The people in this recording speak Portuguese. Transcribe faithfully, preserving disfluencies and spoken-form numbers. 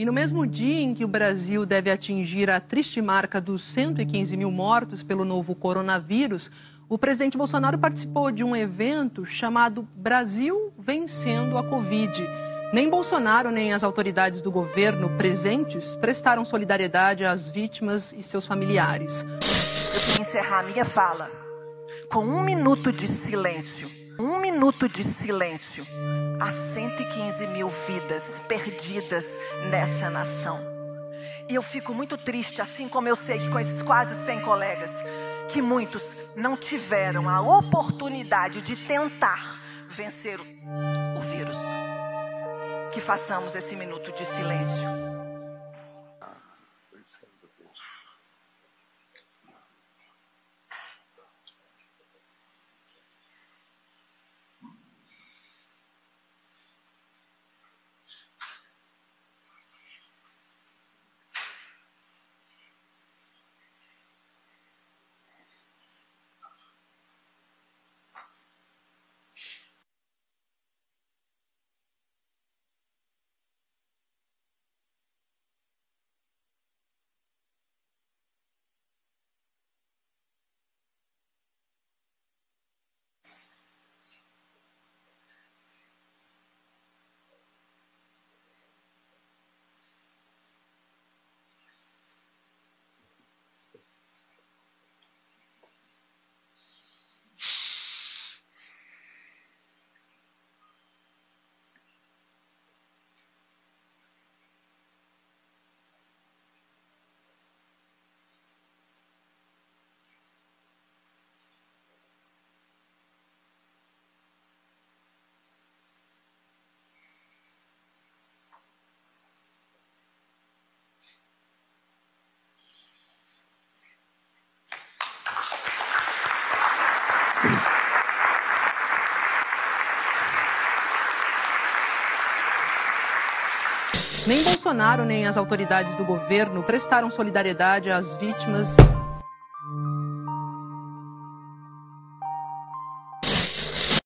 E no mesmo dia em que o Brasil deve atingir a triste marca dos cento e quinze mil mortos pelo novo coronavírus, o presidente Bolsonaro participou de um evento chamado Brasil Vencendo a Covid. Nem Bolsonaro, nem as autoridades do governo presentes prestaram solidariedade às vítimas e seus familiares. Eu queria encerrar a minha fala com um minuto de silêncio. Um minuto de silêncio. Há cento e quinze mil vidas perdidas nessa nação. E eu fico muito triste, assim como eu sei que com esses quase cem colegas, que muitos não tiveram a oportunidade de tentar vencer o vírus. Que façamos esse minuto de silêncio. Nem Bolsonaro, nem as autoridades do governo prestaram solidariedade às vítimas.